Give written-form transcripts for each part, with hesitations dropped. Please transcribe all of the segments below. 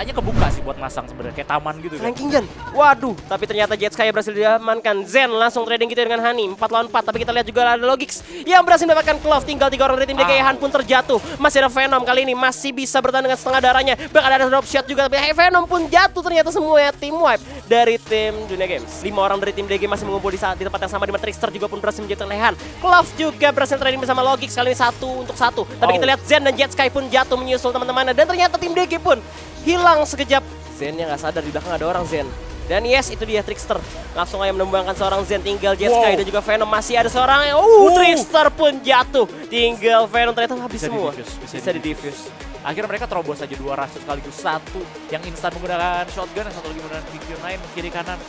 kayaknya kebuka sih buat masang sebenarnya, kayak taman gitu. Ranking Zen. Waduh, tapi ternyata Jet Ski berhasil diamankan. Zen langsung trading kita dengan Hani 4 lawan 4, tapi kita lihat juga ada Logix yang berhasil mendapatkan Klof. Tinggal 3 orang dari tim DG. Han pun terjatuh. Masih ada Venom kali ini, masih bisa bertahan dengan setengah darahnya. Bahkan ada drop shot juga, tapi Venom pun jatuh ternyata. Semua ya tim wipe dari tim Dunia Games. 5 orang dari tim DG masih mengumpul di tempat yang sama, di mana Trickster juga pun berhasil menjatuhkan Lehan. Klof juga berhasil trading bersama Logix kali ini 1 untuk 1. Tapi kita lihat Zen dan Jet Ski pun jatuh menyusul teman-temannya, dan ternyata tim DG pun hilang sekejap. Zennya nggak sadar di belakang ada orang Zen. Dan yes, itu dia Trickster. Langsung aja menumbangkan seorang Zen, tinggal Jet Ski dan juga Venom. Masih ada seorang, Trickster pun jatuh. Tinggal Venom, ternyata habis semua. Bisa di-diffuse. Akhirnya mereka terobos aja 2 rasus sekaligus, 1 yang instan menggunakan shotgun, yang 1 lagi menggunakan DQ9, kiri kanan.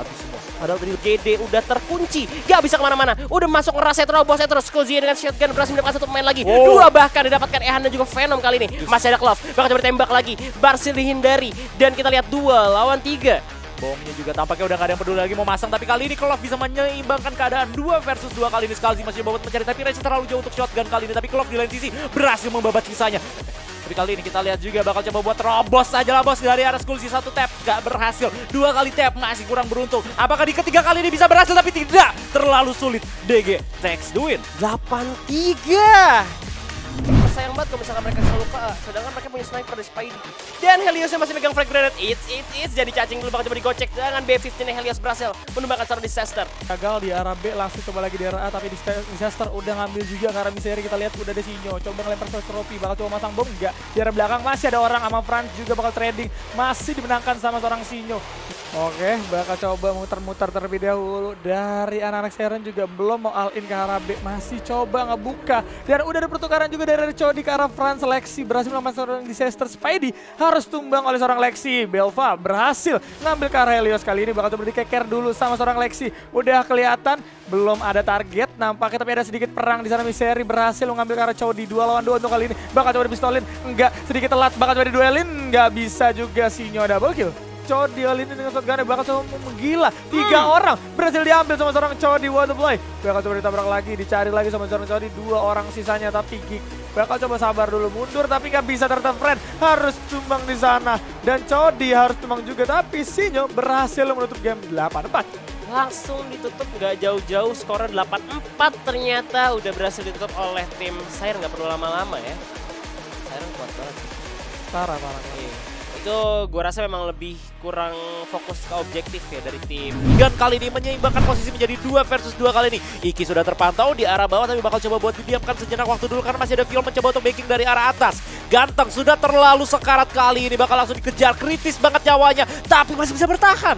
Habis semua. Padahal tadi GD udah terkunci, gak bisa kemana-mana. Udah masuk ngerasa terobosnya terus. Kuzan dengan shotgun berhasil mendapatkan 1 pemain lagi. 2 bahkan didapatkan Ehan dan juga Venom kali ini. Masih ada Klof, bahkan coba ditembak lagi. Berhasil dihindari. Dan kita lihat 2 lawan 3. Bomnya juga tampaknya udah gak ada yang peduli lagi mau masang, tapi kali ini Klof bisa menyeimbangkan keadaan 2 versus 2 kali ini. Skalzi masih bobot mencari, tapi Reza terlalu jauh untuk shotgun kali ini, tapi Klof di lain sisi berhasil membabat sisanya. Tapi kali ini kita lihat juga bakal coba buat robos aja lah bos dari arah Skulsi. 1 tap gak berhasil, 2 kali tap masih kurang beruntung. Apakah di ketiga kali ini bisa berhasil? Tapi tidak, terlalu sulit. DG takes the win 8-3. Sayang banget kalau misalkan mereka selalu lupa, sedangkan mereka punya sniper dari Spidey. Dan Heliosnya masih megang frag grenade. It's jadi cacing dulu, bakal coba digocek dengan B15. Helios berhasil menumbangkan seorang Disaster. Gagal di arah B, langsung coba lagi di arah A, tapi Disaster udah ngambil juga karena Syir. Kita lihat udah ada Sinyo, coba ngelempar tropi, bakal coba masang bom, enggak. Di arah belakang masih ada orang sama Franz juga bakal trading, masih dimenangkan sama seorang Sinyo. Oke, bakal coba muter-muter terlebih dahulu. Dari anak-anak Syir juga belum mau all in ke arah B, masih coba ngebuka. Dan udah ada pertukaran juga dari Chowdy ke arah France. Lexi berhasil melawan seorang Disaster. Spidey harus tumbang oleh seorang Lexi. Belva berhasil ngambil ke arah Helios kali ini, bakal coba dikeker dulu sama seorang Lexi. Udah kelihatan belum ada target nampaknya, tapi ada sedikit perang di sana. Misteri berhasil mengambil ke arah Chowdy. 2 lawan 2 untuk kali ini, bakal coba dipistolin, enggak, sedikit telat, bakal coba diduelin, enggak bisa juga. Sinyo double kill. Chowdy kali ini dengan shotgunnya bakal coba menggila. 3 orang berhasil diambil sama seorang Chowdy. What the play. Bakal coba ditabrak lagi, dicari lagi sama seorang Chowdy. 2 orang sisanya, tapi Geek bakal coba sabar dulu, mundur tapi nggak bisa. Ternyata friend harus tumbang di sana, dan Chowdy harus tumbang juga, tapi Sinyo berhasil menutup game 8-4. Langsung ditutup nggak jauh-jauh, skornya 8-4 ternyata udah berhasil ditutup oleh tim Syir. Nggak perlu lama-lama ya, Syir kuat banget sih. Parah. Itu gue rasa memang lebih kurang fokus ke objektif ya dari tim. Dan kali ini menyeimbangkan posisi menjadi 2 versus 2 kali ini. Iki sudah terpantau di arah bawah, tapi bakal coba buat didiamkan sejenak waktu dulu karena masih ada Viol mencoba untuk backing dari arah atas. Ganteng sudah terlalu sekarat kali ini, bakal langsung dikejar, kritis banget nyawanya, tapi masih bisa bertahan.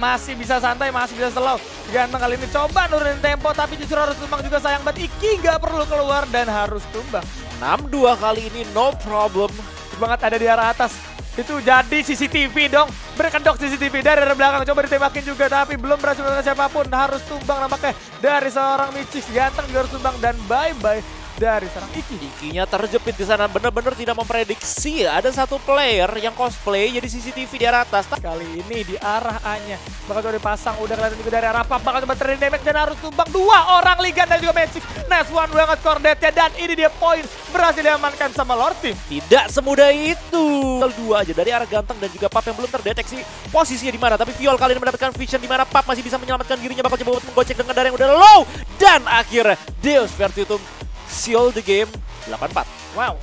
Masih bisa santai, masih bisa slow. Ganteng kali ini coba nurunin tempo, tapi justru harus tumbang juga, sayang banget. Iki nggak perlu keluar dan harus tumbang. 6-2 kali ini, no problem. Banget ada di arah atas. Itu jadi CCTV dong, berkedok CCTV dari belakang, coba ditembakin juga tapi belum berhasil dengan siapapun. Harus tumbang nampaknya dari seorang Micis. Ganteng juga harus tumbang, dan bye-bye dari seorang Iki. Ikinya terjepit di sana, bener-bener tidak memprediksi ada 1 player yang cosplay jadi CCTV di arah atas. Kali ini di arah A-nya bakal coba dipasang, udah kelihatan juga dari arah Pap, bakal coba trading damage dan harus tumbang 2 orang Ligan dan juga Magic. Nice one banget kordetnya, dan ini dia poin berhasil diamankan sama Lord Team. Tidak semudah itu. 2 aja dari arah Ganteng dan juga Pap yang belum terdeteksi posisinya di mana, tapi Viol kali ini mendapatkan vision di mana Pap masih bisa menyelamatkan dirinya, bakal coba menggocek dengan darah yang udah low, dan akhirnya Deus Vertitum seal the game 8-4. Wow,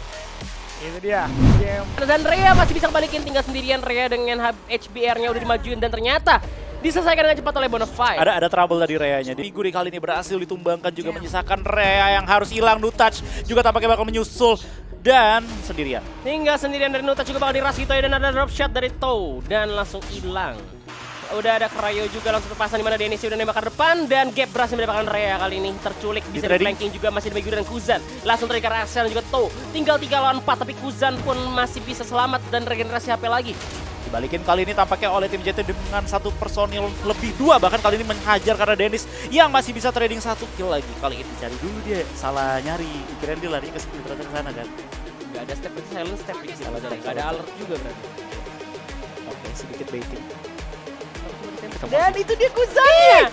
itu dia game. Dan Rea masih bisa kembaliin, tinggal sendirian Rea dengan HBR-nya udah dimajuin, dan ternyata diselesaikan dengan cepat oleh Bonafide. Ada trouble tadi Rea-nya. Figuri kali ini berhasil ditumbangkan juga, menyisakan Rea yang harus hilang. No touch juga tampaknya bakal menyusul, dan sendirian. Tinggal sendirian dari No touch juga bakal diras gitu ya, dan ada drop shot dari Tau dan langsung hilang. Udah ada Krayo juga langsung terpasang, dimana Dennis udah nembak ke depan, dan Gap berhasil mendapatkan Rea kali ini. Terculik, bisa di-planking juga, masih dibagi dengan Kuzan. Langsung dari arah Asel juga Tau. Tinggal 3 lawan 4, tapi Kuzan pun masih bisa selamat dan regenerasi HP lagi. Dibalikin kali ini tampaknya oleh tim JT dengan 1 personil lebih, 2 bahkan kali ini menghajar karena Dennis yang masih bisa trading 1 kill lagi. Kali ini cari dulu dia, salah nyari. Keren dia larinya ke sana kan. Gak ada step, silent step di sini. Gak ada alert juga berarti. Oke, sedikit baiting. Dan itu dia Kuzan.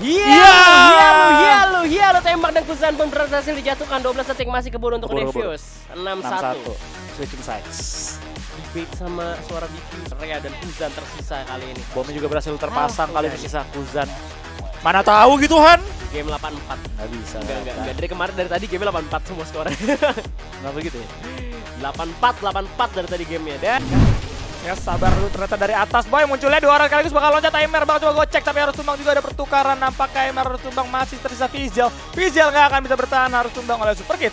Iya, lu tembak, dan Kuzan pun berhasil dijatuhkan. 12 detik masih keburu untuk defuse. 6-1. Switching sides. debate sama suara Iki. Rea dan Kuzan tersisa kali ini. Bomnya juga berhasil terpasang kali tersisa Kuzan. Mana tahu gitu Han? Game 8-4. Nggak bisa. Nggak. Dari kemarin, dari tadi game 8-4 semua skornya. Kenapa begitu ya? 8-4 dari tadi gamenya. Dan ya sabar dulu, ternyata dari atas boy munculnya dua orang sekaligus bakal loncat. Aimer bakal coba gocek tapi harus tumbang juga, ada pertukaran. Nampaknya Aimer harus tumbang, masih tersisa Vizal. Vizal nggak akan bisa bertahan, harus tumbang oleh Super Kit.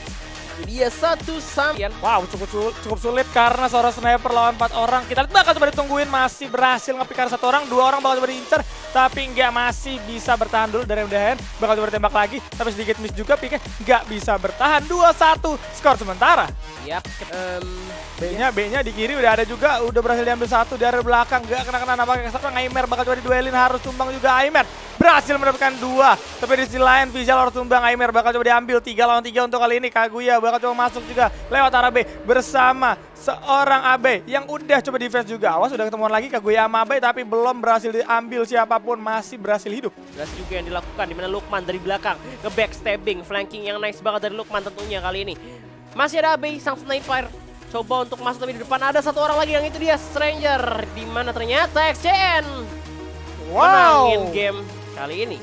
Dia satu sampian. Wow, cukup sulit karena seorang sniper lawan 4 orang. Kita lihat bakal coba ditungguin, masih berhasil ngepikar satu orang. Dua orang bakal coba diincer, tapi nggak, masih bisa bertahan dulu dari MDHN. Bakal coba ditembak lagi, tapi sedikit miss juga pikir, nggak bisa bertahan. 2-1, skor sementara. Yap. B-nya di kiri udah ada juga, udah berhasil diambil satu dari belakang. Nggak kena-kena nampaknya seorang Aimer bakal coba diduelin, harus tumbang juga Aimer. Berhasil mendapatkan dua, tapi di sisi lain Vizal harus tumbang. Aimer bakal coba diambil, 3 lawan 3 untuk kali ini. Kaguya bakal coba masuk juga lewat arah B bersama seorang Abe yang udah coba defense juga. Awas, udah ketemuan lagi Kaguya sama Abe tapi belum berhasil diambil siapapun, masih berhasil hidup. Jelas juga yang dilakukan, dimana Lukman dari belakang ke backstabbing, flanking yang nice banget dari Lukman tentunya kali ini. Masih ada Abe sang sniper coba untuk masuk, tapi di depan ada satu orang lagi, yang itu dia Stranger, dimana ternyata XCN menangin game kali ini.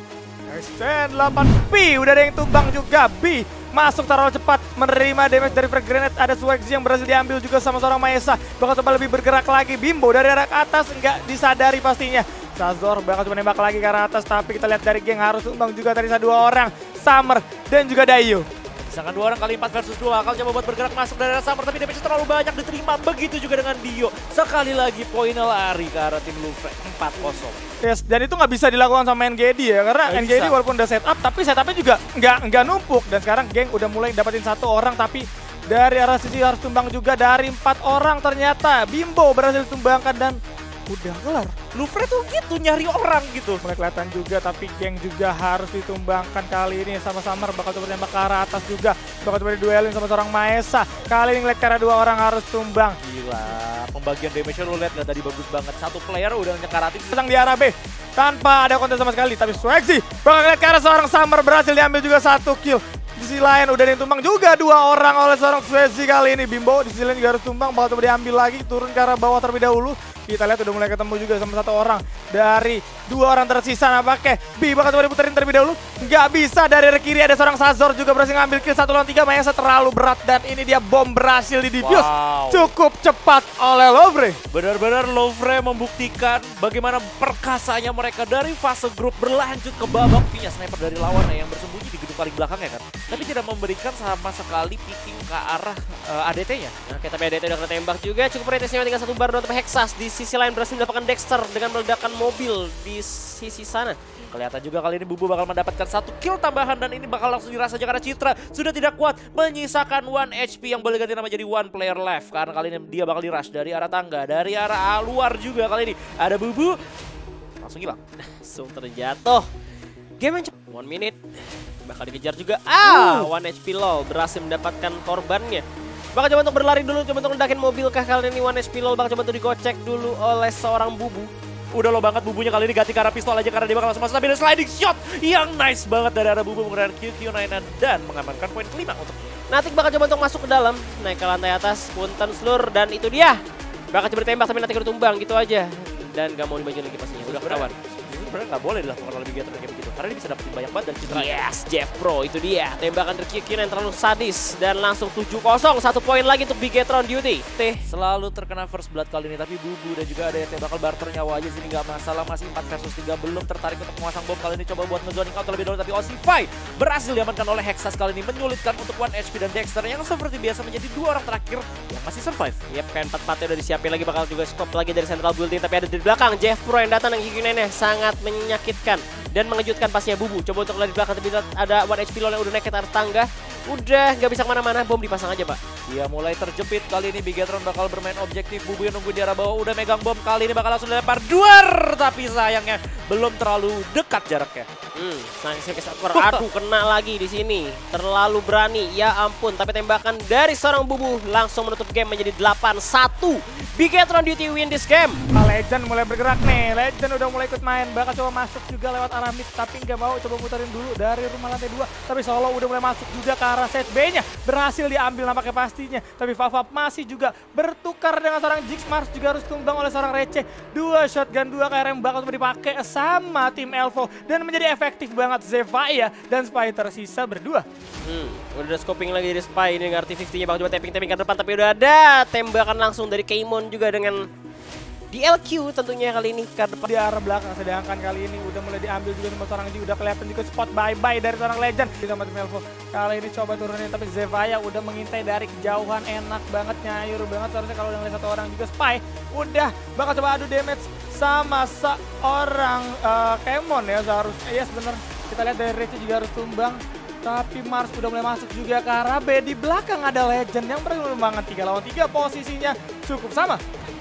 XCN 8B udah ada yang tumbang juga. B masuk taruh cepat, menerima damage dari frag grenade. Ada Swagzi yang berhasil diambil juga sama seorang Maesa. Bakal coba lebih bergerak lagi. Bimbo dari arah atas nggak disadari pastinya. Shazor bakal coba nembak lagi ke arah atas, tapi kita lihat dari geng harus tumbang juga tadi, 2 orang. Summer dan juga Dayu. Misalkan 2 orang kali 4 versus 2, akan coba buat bergerak masuk dari arah Summer, tapi damage terlalu banyak diterima. Begitu juga dengan Dio. Sekali lagi poinnya lari ke arah tim Lufrek 4-0. Yes, dan itu nggak bisa dilakukan sama NGD ya, karena NGD walaupun udah setup, tapi setupnya juga nggak numpuk. Dan sekarang geng udah mulai dapetin 1 orang, tapi dari arah sisi harus tumbang juga dari 4 orang ternyata. Bimbo berhasil tumbangkan dan udah kelar. Lufre tuh gitu, nyari orang gitu. Mulai kelihatan juga, tapi geng juga harus ditumbangkan kali ini sama Summer. Bakal coba nembak ke arah atas juga. Bakal coba diduelin sama seorang Maesa. Kali ini ngeliat karena 2 orang harus tumbang. Gila, pembagian damage-nya lu lihat gak tadi bagus banget. 1 player udah nyekaratin. Sedang di arah B, tanpa ada konten sama sekali. Tapi Swagzi bakal ngeliat karena seorang Summer berhasil diambil juga 1 kill. Di sisi lain udah ditumbang juga 2 orang oleh seorang Swagzi kali ini. Bimbo di sisi lain juga harus tumbang, bakal coba diambil lagi. Turun ke arah bawah terlebih dahulu. Kita lihat udah mulai ketemu juga sama 1 orang dari 2 orang tersisa nampaknya. B bakal coba diputerin terlebih dahulu, nggak bisa. Dari kiri ada seorang Shazor juga berhasil ngambil kill 1 lawan 3. Maesa terlalu berat dan ini dia bom berhasil di defuse cukup cepat oleh Lovre. Benar-benar Lovre membuktikan bagaimana perkasanya mereka dari fase grup berlanjut ke babak punya sniper dari lawannya yang bersembunyi di gedung paling belakang ya kan, tapi tidak memberikan sama sekali picking ke arah ADT-nya. Nah, tapi ADT udah ketembak juga, cukup retesnya tinggal 1 bar untuk Hexas. Di sisi lain berhasil mendapatkan Dexter dengan meledakan mobil di sisi sana. Kelihatan juga kali ini Bubu bakal mendapatkan 1 kill tambahan dan ini bakal langsung dirasakan karena Citra sudah tidak kuat, menyisakan 1 HP yang boleh ganti nama jadi 1 player left. Karena kali ini dia bakal di-rush dari arah tangga, dari arah luar juga kali ini. Ada Bubu, langsung hilang. Langsung terjatuh. Game yang 1 menit, bakal dikejar juga. 1 HP low, berhasil mendapatkan korbannya. Bakal coba untuk berlari dulu, coba untuk ledakin mobil kah kali ini. 1 HP lol, bakal coba untuk digocek dulu oleh seorang Bubu. Udah lo banget Bubunya kali ini, ganti ke arah pistol aja karena dia bakal langsung masuk. Tapi ada sliding shot yang nice banget dari arah Bubu menggunakan QQ9 dan mengamankan poin kelima untuk Natik. Bakal coba untuk masuk ke dalam, naik ke lantai atas, punten slur dan itu dia. Bakal coba ditembak tapi Natik bertumbang gitu aja. Dan gak mau dibajuin lagi pastinya, udah ketahuan. Sebenarnya nggak boleh dilakukan lebih giat kayak begitu karena dia bisa dapetin banyak banget dari Citra. Yes, Jeff Pro itu dia. Tembakan dari Kikin yang terlalu sadis dan langsung 7-0. 1 poin lagi untuk Bigetron Duty. Selalu terkena first blood kali ini, tapi Bubu dan juga ada yang bakal barter nyawa aja sini nggak masalah. Masih 4 versus 3, belum tertarik untuk menguasang bom kali ini. Coba buat ngezoning out terlebih dahulu, tapi Ossify berhasil diamankan oleh Hexas kali ini, menyulitkan untuk 1 HP dan Dexter yang seperti biasa menjadi 2 orang terakhir yang masih survive. Yap, K4-4 udah disiapin lagi, bakal juga scope lagi dari central building, tapi ada di belakang Jeff Pro yang datang yang Kikinnya sangat menyakitkan dan mengejutkan pastinya Bubu. Coba untuk lari belakang, tapi ada 1 HP yang udah naik ke atas tangga. Udah nggak bisa kemana-mana, bom dipasang aja pak. Dia mulai terjepit kali ini, Bigetron bakal bermain objektif. Bubu yang nunggu di arah bawah, udah megang bom kali ini, bakal langsung dilempar duar. Tapi sayangnya belum terlalu dekat jaraknya. Aduh, kena lagi di sini. Terlalu berani, ya ampun. Tapi tembakan dari seorang Bubu langsung menutup game menjadi 8-1. Bigetron Duty win this game. Nah, Legend mulai bergerak nih. Legend udah mulai ikut main. Bakal coba masuk juga lewat arah mid. Tapi nggak mau, coba muterin dulu dari rumah lantai 2. Tapi Solo udah mulai masuk juga ke arah set B-nya. Berhasil diambil nampaknya pastinya. Tapi Fafap masih juga bertukar dengan seorang Jix. Mars juga harus tumbang oleh seorang Receh. Dua shotgun, dua KRM bakal dipakai sama tim Elvo. Dan menjadi efektif banget Zevaya dan Spy tersisa berdua. Udah scoping lagi dari Spy ini dengan RT50-nya. Bakal coba tapping-tapping ke depan, tapi udah ada tembakan langsung dari Keimon juga dengan DLQ tentunya kali ini ke depan. Di arah belakang, sedangkan kali ini udah mulai diambil juga sama seorang G. Udah kelihatan juga spot bye-bye dari seorang Legend. Sama tim Elvo kali ini coba turunin, tapi Zevaya udah mengintai dari kejauhan. Enak banget, nyayur banget. Seharusnya kalau udah ngeliat satu orang juga Spy udah bakal coba adu damage sama seorang Kemon ya seharusnya. Iya, yes, bener. Kita lihat dari Reci juga harus tumbang. Tapi Mars udah mulai masuk juga ke arah B. Di belakang ada Legend yang berkembang 3 lawan 3, posisinya cukup sama.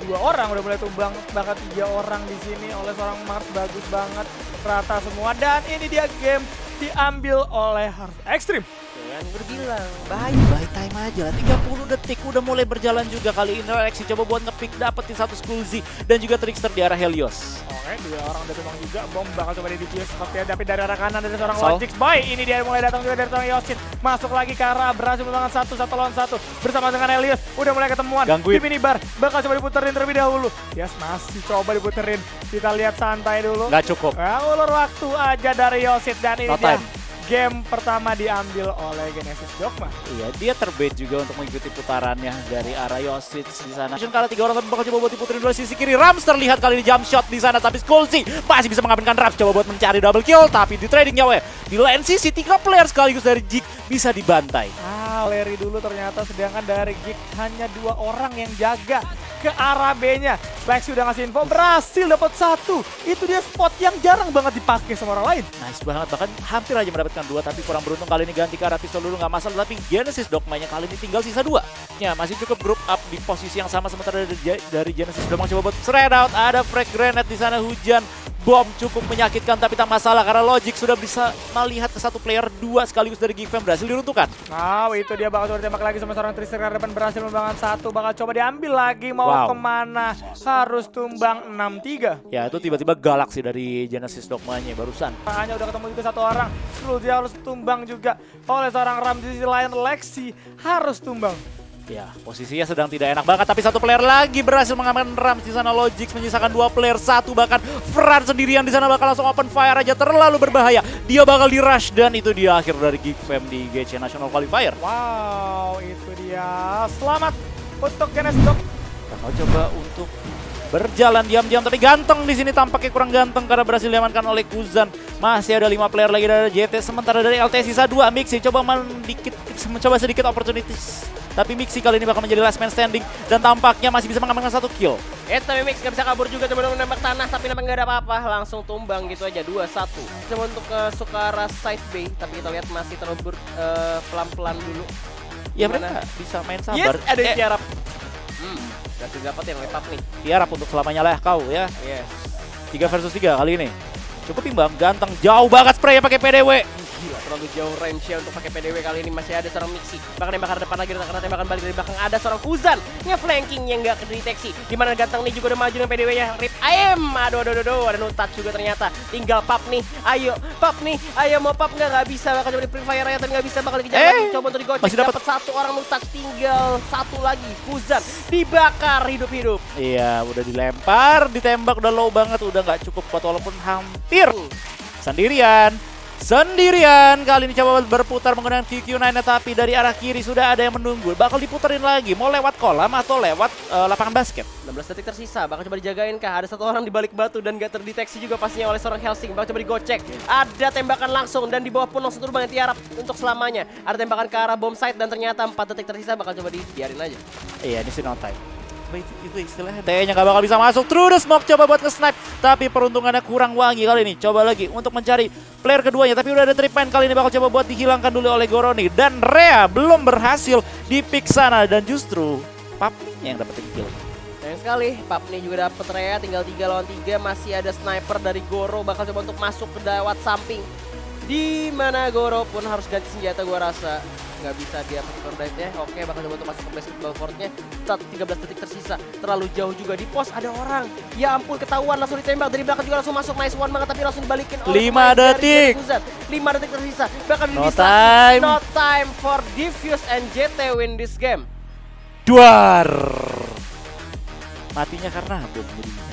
2 orang udah mulai tumbang, bahkan 3 orang di sini oleh seorang Mars. Bagus banget, rata semua. Dan ini dia game diambil oleh Hard Extreme. Jangan berbilang, bye-bye time aja lah. 30 detik udah mulai berjalan juga kali ini. Lexi coba buat ngepick, dapetin satu Skullzy dan juga Trickster di arah Helios. Oke, 2 orang udah tumbang juga. Bom bakal coba dibikin seperti ada, tapi dari arah kanan dari seorang Logix. Bye, ini dia mulai datang juga dari seorang Yosin. Masuk lagi ke arah, berhasil menang 1 lawan 1 bersama dengan Helios. Udah mulai ketemuan gangguin di minibar, bakal coba diputerin terlebih dahulu. Yes, masih coba diputerin. Kita lihat santai dulu. Nggak cukup. Nah, ulur waktu aja dari Yosin dan ini no dia. Time. Game pertama diambil oleh Genesis Dogma. Iya, dia terbait juga untuk mengikuti putarannya dari arah Yosic di sana. Kalau 3 orang tapi bakal coba buat diputerin dua sisi kiri. Rams terlihat kali ini jump shot di sana, tapi Skullzy masih bisa mengamankan Rams. Coba buat mencari double kill, tapi di trading nyawa di lane sisi 3 player sekaligus dari Jig bisa dibantai. Larry dulu ternyata, sedangkan dari Jig hanya 2 orang yang jaga ke arah B-nya. Lexi udah ngasih info, berhasil dapat 1. Itu dia spot yang jarang banget dipakai sama orang lain. Nice banget, bahkan hampir aja mendapatkan 2, tapi kurang beruntung kali ini. Ganti ke arah pistol dulu nggak masalah, tapi Genesis Dogma-nya kali ini tinggal sisa 2. Ya, masih cukup group up di posisi yang sama, sementara dari Genesis Dogma coba buat shred out. Ada frag grenade di sana, hujan bom cukup menyakitkan, tapi tak masalah karena Logix sudah bisa melihat ke 1 player. 2 sekaligus dari Gifem berhasil diruntuhkan. Wow, itu dia bakal coba ditembak lagi sama seorang Trister ke depan, berhasil membangun 1, bakal coba diambil lagi. Mau kemana, harus tumbang 6-3. Ya, itu tiba-tiba galak sih dari Genesis Dogma-nya barusan. Hanya udah ketemu juga 1 orang, dia harus tumbang juga oleh seorang Ram. Di sisi lain Lexi harus tumbang. Ya, posisinya sedang tidak enak banget, tapi 1 player lagi berhasil mengamankan Rams di sana. Logix menyisakan 2 player, 1 bahkan Fran sendirian di sana bakal langsung open fire aja, terlalu berbahaya. Dia bakal di rush dan itu dia akhir dari Geekfam di GC National Qualifier. Wow, itu dia. Selamat untuk Genesis Dogma. Bakal coba untuk berjalan diam-diam, tapi Ganteng di sini tampaknya kurang ganteng karena berhasil diamankan oleh Kuzan. Masih ada 5 player lagi dari JT, sementara dari LT sisa 2. Mixi coba mencoba sedikit opportunities, tapi Mixi kali ini bakal menjadi last man standing dan tampaknya masih bisa mengamankan 1 kill. Yes, tapi Mix nggak bisa kabur juga, teman-teman, menembak tanah tapi nampak nggak ada apa-apa, langsung tumbang gitu aja 2-1. Coba untuk Sukara side B, tapi kita lihat masih terlalu pelan-pelan dulu. Ya, mereka bisa main sabar. Yes, ada tiarap. Berhasil dapat yang letak nih. Tiarap untuk selamanya lah kau ya. Yes. 3 versus 3 kali ini. Cukup imbang. Ganteng jauh banget spray yang pakai PDW. Gila, terlalu jauh range-nya untuk pakai PDW kali ini. Masih ada seorang Mixi. Bahkan tembakan depan lagi, karena tembakan balik dari belakang ada seorang Kuzan. Nge-flanking yang nggak kedeteksi. Dimana Ganteng nih juga udah maju dengan PDW-nya. Rip aim. Aduh. Ada no touch juga ternyata. Tinggal Pap nih. Ayo, Pap nih. Ayo mau Pap nggak bisa. Bakal coba di free fire aja, tapi nggak bisa. Bakal dikejar lagi. Coba untuk digocek. Masih dapat 1 orang no touch. Tinggal 1 lagi. Kuzan dibakar hidup-hidup. Iya, udah dilempar. Ditembak udah low banget. Udah nggak cukup buat, walaupun hampir. Sendirian kali ini coba berputar menggunakan QQ9, tapi dari arah kiri sudah ada yang menunggu. Bakal diputerin lagi, mau lewat kolam atau lewat lapangan basket. 16 detik tersisa, bakal coba dijagain kah? Ada 1 orang di balik batu dan gak terdeteksi juga pastinya oleh seorang Helsing. Bakal coba digocek, ada tembakan langsung dan di bawah pun langsung terbang yang tiarap untuk selamanya. Ada tembakan ke arah bom site dan ternyata 4 detik tersisa, bakal coba dibiarin aja. Iya, ini sih no time. Itu istilahnya T-nya gak bakal bisa masuk. Through the smoke coba buat nge-snipe, tapi peruntungannya kurang wangi kali ini. Coba lagi untuk mencari player keduanya, tapi udah ada tripan kali ini. Bakal coba buat dihilangkan dulu oleh Goroni, dan Rea belum berhasil di pick sana, dan justru Papninya yang dapetin kill. Sayang sekali, Papni juga dapet Rea. Tinggal 3 lawan 3, masih ada sniper dari Goro. Bakal coba untuk masuk ke dawat samping, di mana Goro pun harus ganti senjata gua rasa. nggak bisa dia mengcounter dive-nya. Oke, bakal coba untuk masuk ke placement ball forward-nya. 13 detik tersisa, terlalu jauh juga. Di pos ada orang, ya ampun ketahuan, langsung ditembak dari belakang juga langsung masuk. Nice one banget, tapi langsung dibalikin oleh 5 detik tersisa, bakal di Disaster. No time for Diffuse and JT win this game. Duar, matinya karena belum jadinya.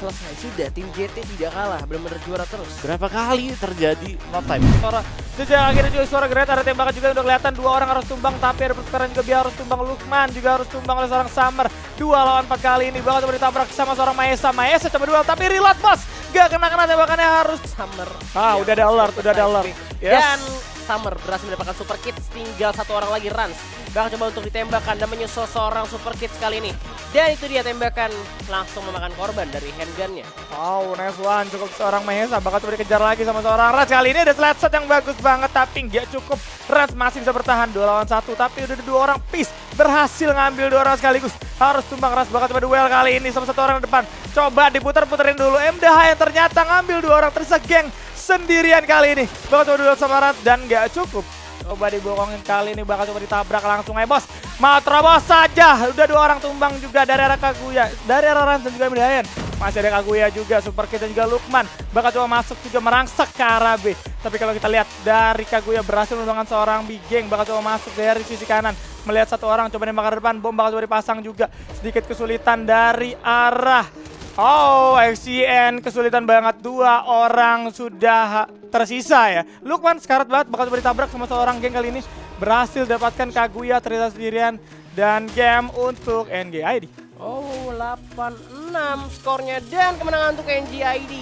Selesai sudah, tim JT tidak kalah, benar-benar juara terus. Berapa kali terjadi no time? Suara sejak akhirnya juga suara great, ada tembakan juga udah kelihatan. Dua orang harus tumbang, tapi ada pertukaran juga, biar harus tumbang. Lukman juga harus tumbang oleh seorang Summer. 2 lawan 4 kali ini, bakal coba ditabrak sama seorang Maesa. Maesa coba duel, tapi reload bos. Gak kena-kena tembakannya harus Summer. Ah, ya, udah ada alert, udah ada alert. Yes. Dan Summer berhasil mendapatkan super kit, tinggal satu orang lagi Rans. Bakal coba untuk ditembakkan dan menyusul seorang super kit kali ini. Dan itu dia tembakan langsung memakan korban dari handgunnya. Wow, nice one, cukup seorang Mahesa. Bakal coba dikejar lagi sama seorang Rans. Kali ini ada slide shot yang bagus banget tapi nggak cukup. Rans masih bisa bertahan 2 lawan 1 tapi udah ada 2 orang. Peace berhasil ngambil 2 orang sekaligus. Harus tumbang Rans, bakal coba duel kali ini sama satu orang di depan. Coba diputar-puterin dulu MDH yang ternyata ngambil 2 orang tersegeng sendirian kali ini. Bakal coba duel sama Rans dan nggak cukup. Coba dibokongin kali ini, bakal coba ditabrak langsung ya bos. Mau terobos saja, udah 2 orang tumbang juga dari arah Kaguya, dari arah Rans dan juga Midayan. Masih ada Kaguya juga, super kit dan juga Lukman. Bakal coba masuk juga merangsak ke arah B. Tapi kalau kita lihat dari Kaguya berhasil menundangkan seorang Big Gang. Bakal coba masuk dari sisi kanan, melihat satu orang coba nembak ke depan. Bom bakal coba dipasang juga, sedikit kesulitan dari arah. Oh, FCN kesulitan banget, 2 orang sudah tersisa ya. Lukman sekarat banget, bakal coba ditabrak sama seorang geng kali ini. Berhasil dapatkan Kaguya terlihat sendirian dan game untuk NGID. Oh, 8-6 skornya dan kemenangan untuk NGID.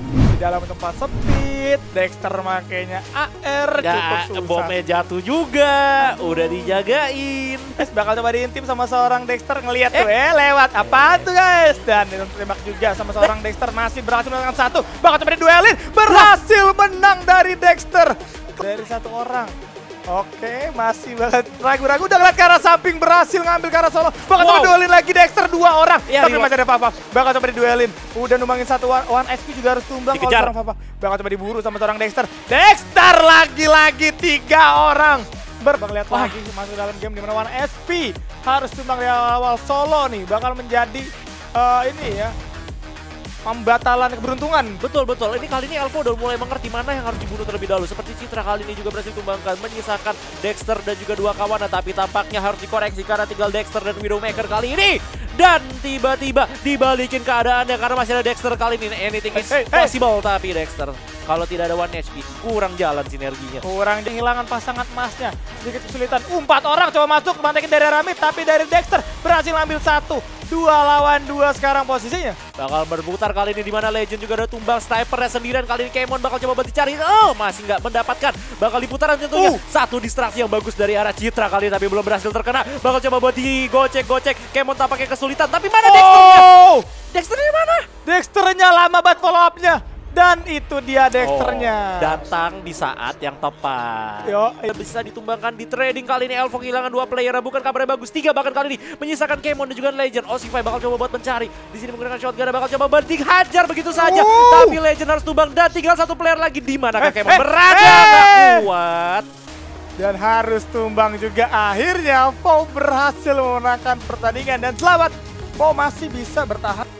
Di dalam tempat sempit, Dexter makainya AR cukup susah. Bomnya jatuh juga, udah dijagain. Guys, bakal coba diintim sama seorang Dexter, ngelihat tuh lewat apa tuh guys. Dan ditembak juga sama seorang Dexter, masih berhasil menang 1. Bakal coba duelin, berhasil menang dari Dexter. Dari 1 orang. Oke, masih banget ragu-ragu. Udah ngeliat ke arah samping, berhasil ngambil ke arah solo. Bakal coba duelin lagi Dexter, 2 orang. Ya, tapi masih ada Papa. Bakal coba diduelin. Udah numbangin 1 HP juga harus tumbang. Dikejar. Orang Papa. Bakal coba diburu sama seorang Dexter. Dexter lagi-lagi 3 orang. Bakal lihat lagi masuk dalam game dimana 1 HP. Harus tumbang di awal solo nih. Bakal menjadi ini ya, pembatalan keberuntungan. Betul. Ini kali ini Elfo udah mulai mengerti mana yang harus dibunuh terlebih dahulu. Seperti Citra kali ini juga berhasil tumbangkan, menyisakan Dexter dan juga 2 kawan. Tapi tampaknya harus dikoreksi karena tinggal Dexter dan Widowmaker kali ini. Dan tiba-tiba dibalikin keadaannya karena masih ada Dexter kali ini. Anything is possible, tapi Dexter kalau tidak ada 1 HP, kurang jalan sinerginya. Kurang kehilangan pasangan emasnya, sedikit kesulitan. 4 orang coba masuk, mantekin dari Ramit, tapi dari Dexter berhasil ambil 1. 2 lawan 2 sekarang posisinya. Bakal berputar kali ini, dimana Legend juga ada tumbang snipernya sendirian. Kali ini Kemon bakal coba dicari, oh masih nggak mendapatkan. Bakal diputaran tentunya, 1 distraksi yang bagus dari arah Citra kali ini, tapi belum berhasil terkena. Bakal coba buat digocek-gocek, Kemon tampaknya kesulitan, tapi mana Dexternya? Dexternya mana? Dexternya lama banget follow up-nya. Dan itu dia Dexternya. Datang di saat yang tepat. Bisa ditumbangkan di trading kali ini. Elfo kehilangan 2 player, bukan kabarnya bagus. 3 bahkan kali ini menyisakan Kemon dan juga Legend. Osify bakal coba buat mencari. Di sini menggunakan shotgun, bakal coba hajar begitu saja. Tapi Legend harus tumbang dan tinggal 1 player lagi. Di mana Kemon berada? Gak kuat. Dan harus tumbang juga. Akhirnya Elfo berhasil memenangkan pertandingan dan selamat. Elfo masih bisa bertahan.